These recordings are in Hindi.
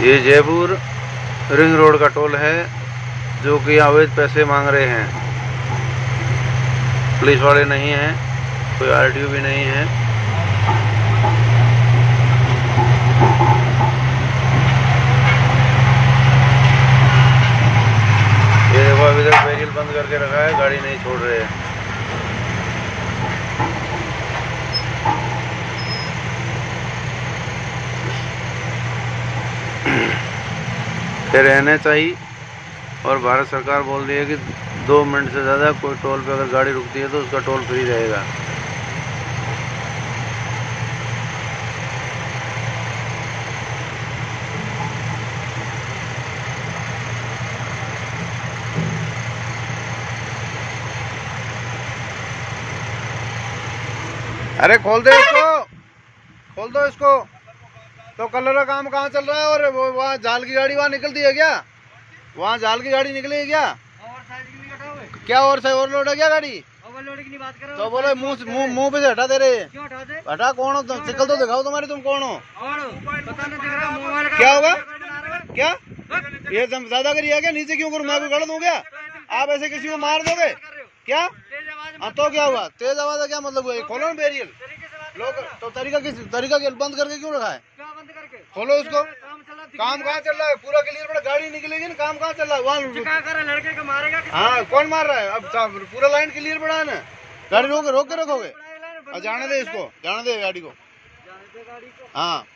ये जयपुर रिंग रोड का टोल है जो कि अवैध पैसे मांग रहे हैं। पुलिस वाले नहीं हैं, कोई आरटीओ भी नहीं है। ये देखो अभी तक बैरियर बंद करके रखा है, गाड़ी नहीं छोड़ रहे हैं। रहना चाहिए और भारत सरकार बोल रही है कि 2 मिनट से ज़्यादा कोई टोल पे अगर गाड़ी रुकती है तो उसका टोल फ्री रहेगा। अरे खोल दे इसको, खोल दो इसको। तो कलर का काम कहाँ चल रहा है? और वहाँ जाल की गाड़ी वहाँ निकलती है क्या? वहाँ जाल की गाड़ी निकली है क्या? क्या ओवरलोड है क्या गाड़ी? ओवरलोड की नहीं बात कर रहा हूं। तो बोलो मुंह पे से हटा दे रहे। क्यों हटा दे? हटा, कौन हो तुम? शक्ल तो दिखाओ तुम्हारी, तुम कौन हो? क्या होगा क्या? ये ज्यादा करिए क्या? नीचे क्यों करूँ? मैं भी गड़ दूँ क्या? आप ऐसे किसी को मार दोगे क्या? हाँ तो क्या हुआ? तेज आवाज है क्या मतलब? खोलो ना बैरियर लोग। तो तरीका बंद करके क्यों रखा है? खोलो उसको। काम कहाँ चल रहा है? पूरा क्लियर पड़ा, गाड़ी निकलेगी ना। काम कहाँ चल रहा है? वहाँ लड़के को मारेगा। हाँ कौन मार रहा है? अब पूरा लाइन क्लियर पड़ा है ना। गाड़ी रोक के रखोगे? और जाने दे इसको, जाने दे गाड़ी को। हाँ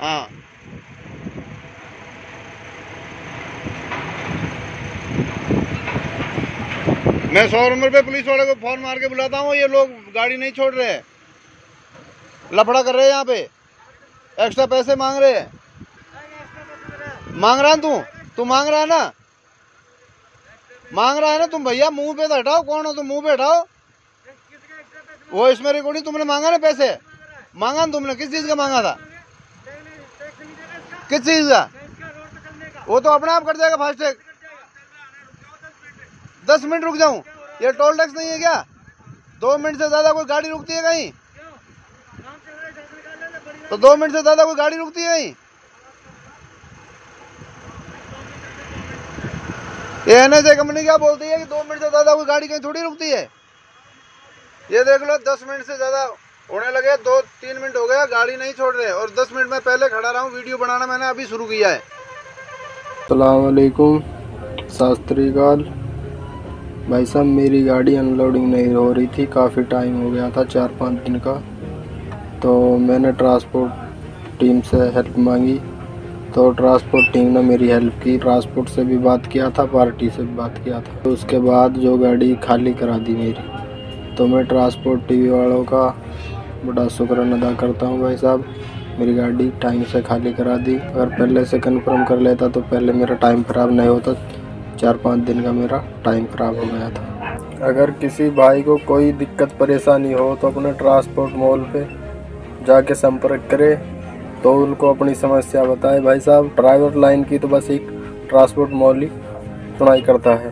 हाँ मैं 100 नंबर पे पुलिस वाले को फोन मार के बुलाता हूँ। ये लोग गाड़ी नहीं छोड़ रहे, लफड़ा कर रहे हैं, यहाँ पे एक्स्ट्रा पैसे मांग रहे हैं। मांग रहा है तू मांग रहा है ना, मांग रहा है ना तुम। भैया मुंह पे तो हटाओ, कौन हो तुम? मुंह पे हटाओ। वो इसमें रिकॉर्डिंग तुमने मांगा ना, पैसे मांगा ना तुमने। किस चीज का मांगा था? किस चीज का? वो तो अपने आप कट जाएगा फास्टैग। 10 मिनट रुक जाऊं? ये टोल टैक्स नहीं है क्या? 2 मिनट से ज्यादा कोई गाड़ी रुकती है कहीं? तो 2 मिनट से ज्यादा कोई गाड़ी रुकती है? ये एनएसए कंपनी क्या बोलती है कि 2 मिनट से ज्यादा कोई गाड़ी कहीं थोड़ी रुकती है? ये देख लो, 10 मिनट से ज्यादा होने लगे, 2-3 मिनट हो गया, गाड़ी नहीं छोड़ रहे। और 10 मिनट में पहले खड़ा रहा हूँ, वीडियो बनाना मैंने अभी शुरू किया है। अस्सलाम वालेकुम, सत श्री अकाल। भाई साहब मेरी गाड़ी अनलोडिंग नहीं हो रही थी, काफ़ी टाइम हो गया था, 4-5 दिन का। तो मैंने ट्रांसपोर्ट टीम से हेल्प मांगी, तो ट्रांसपोर्ट टीम ने मेरी हेल्प की। ट्रांसपोर्ट से भी बात किया था, पार्टी से भी बात किया था। तो उसके बाद जो गाड़ी खाली करा दी मेरी, तो मैं ट्रांसपोर्ट टीवी वालों का बड़ा शुक्राना अदा करता हूँ। भाई साहब मेरी गाड़ी टाइम से खाली करा दी, अगर पहले से कन्फर्म कर लेता तो पहले मेरा टाइम ख़राब नहीं होता। 4-5 दिन का मेरा टाइम ख़राब हो गया था। अगर किसी भाई को कोई दिक्कत परेशानी हो तो अपने ट्रांसपोर्ट मॉल पर जाके संपर्क करे, तो उनको अपनी समस्या बताए। भाई साहब ड्राइवर लाइन की तो बस एक ट्रांसपोर्ट मॉल ही सुनाई करता है।